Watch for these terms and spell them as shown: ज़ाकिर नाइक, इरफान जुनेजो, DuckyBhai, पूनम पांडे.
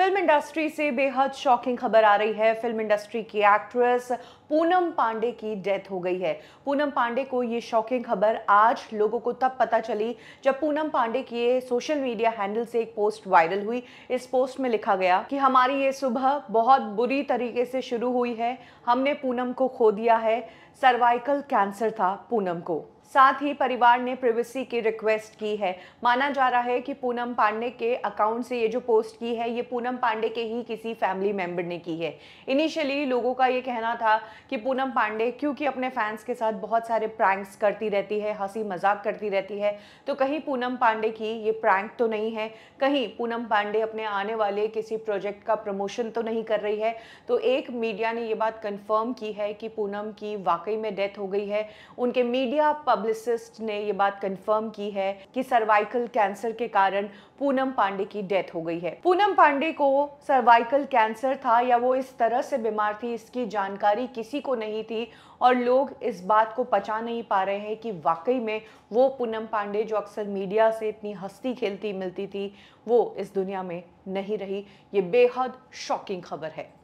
Film industry से बेहद shocking खबर आ रही है। फिल्म इंडस्ट्री की एक्ट्रेस पूनम पांडे की डेथ हो गई है। पूनम पांडे को ये शॉकिंग खबर आज लोगों को तब पता चली जब पूनम पांडे के सोशल मीडिया हैंडल से एक पोस्ट वायरल हुई। इस पोस्ट में लिखा गया कि हमारी ये सुबह बहुत बुरी तरीके से शुरू हुई है, हमने पूनम को खो दिया है, सर्वाइकल कैंसर था पूनम को। साथ ही परिवार ने प्राइवेसी की रिक्वेस्ट की है। माना जा रहा है कि पूनम पांडे के अकाउंट से ये जो पोस्ट की है ये पूनम पांडे के ही किसी फैमिली मेंबर ने की है। इनिशियली लोगों का ये कहना था कि पूनम पांडे क्योंकि अपने फैंस के साथ बहुत सारे प्रैंक्स करती रहती है, हंसी मजाक करती रहती है, तो कहीं पूनम पांडे की ये प्रैंक तो नहीं है, कहीं पूनम पांडे अपने आने वाले किसी प्रोजेक्ट का प्रमोशन तो नहीं कर रही है। तो एक मीडिया ने ये बात कन्फर्म की है कि पूनम की वाकई में डेथ हो गई है। उनके मीडिया पब्लिसिस्ट ने ये बात कंफर्म की है कि सर्वाइकल कैंसर के कारण पूनम पांडे की डेथ हो गई है। पूनम पांडे को सर्वाइकल कैंसर था या वो इस तरह से बीमार थी, इसकी जानकारी किसी को नहीं थी और लोग इस बात को पचा नहीं पा रहे हैं कि वाकई में वो पूनम पांडे जो अक्सर मीडिया से इतनी हंसती खेलती मिलती थी वो इस दुनिया में नहीं रही। ये बेहद शॉकिंग खबर है।